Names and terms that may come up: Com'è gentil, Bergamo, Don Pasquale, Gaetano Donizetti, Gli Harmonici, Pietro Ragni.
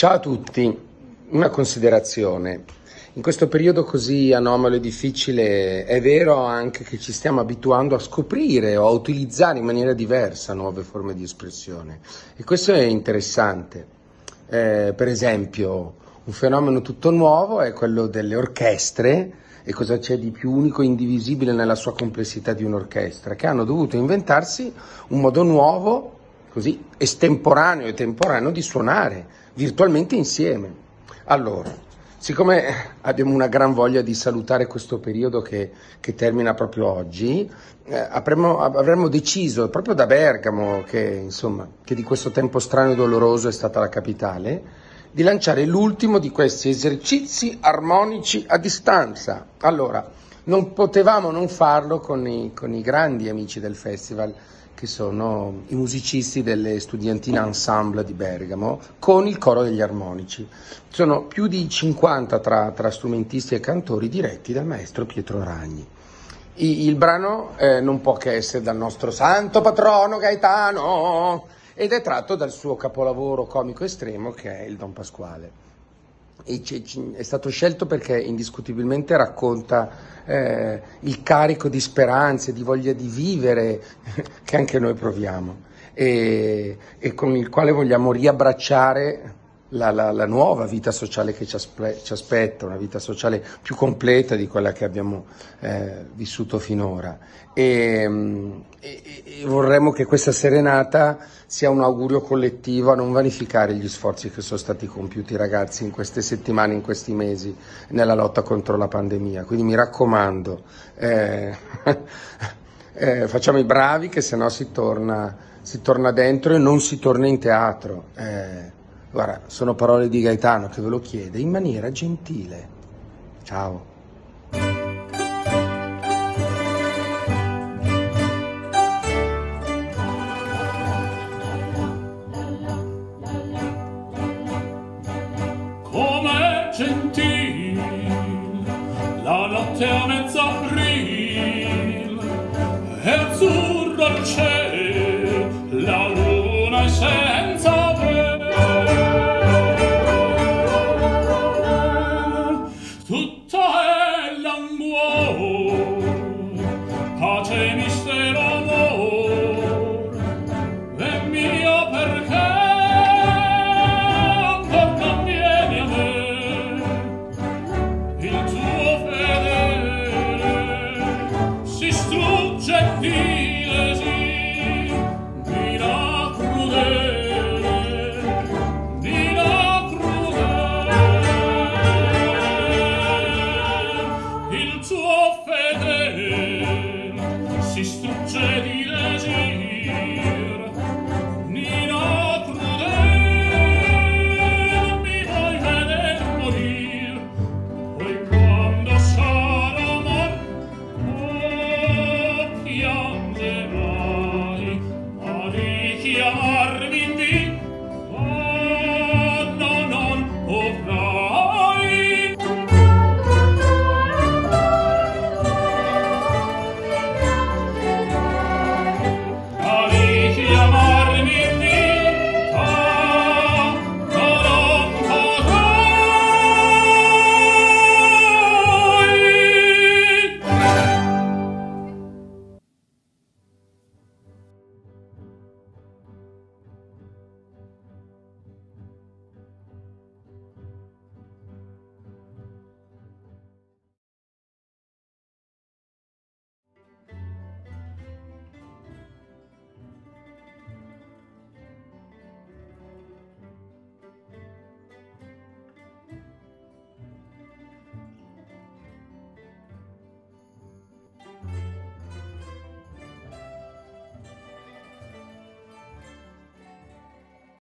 Ciao a tutti, una considerazione. In questo periodo così anomalo e difficile è vero anche che ci stiamo abituando a scoprire o a utilizzare in maniera diversa nuove forme di espressione e questo è interessante. Per esempio un fenomeno tutto nuovo è quello delle orchestre e cosa c'è di più unico e indivisibile nella sua complessità di un'orchestra che hanno dovuto inventarsi un modo nuovo così estemporaneo e temporaneo di suonare virtualmente insieme. Allora, siccome abbiamo una gran voglia di salutare questo periodo che termina proprio oggi, avremmo deciso proprio da Bergamo, che di questo tempo strano e doloroso è stata la capitale, di lanciare l'ultimo di questi esercizi armonici a distanza. Allora, non potevamo non farlo con i grandi amici del festival, che sono i musicisti dell'Estudiantina Ensemble di Bergamo, con il coro degli armonici. Sono più di 50 tra strumentisti e cantori diretti dal maestro Pietro Ragni. Il brano non può che essere dal nostro santo patrono Gaetano ed è tratto dal suo capolavoro comico estremo che è il Don Pasquale. È stato scelto perché indiscutibilmente racconta il carico di speranze, di voglia di vivere che anche noi proviamo e con il quale vogliamo riabbracciare la nuova vita sociale che ci aspetta, una vita sociale più completa di quella che abbiamo vissuto finora e vorremmo che questa serenata sia un augurio collettivo a non vanificare gli sforzi che sono stati compiuti ragazzi in queste settimane, in questi mesi nella lotta contro la pandemia, quindi mi raccomando facciamo i bravi che sennò si torna dentro e non si torna in teatro. Guarda, sono parole di Gaetano che ve lo chiede in maniera gentile. Ciao. Com'è gentil la notte a mezza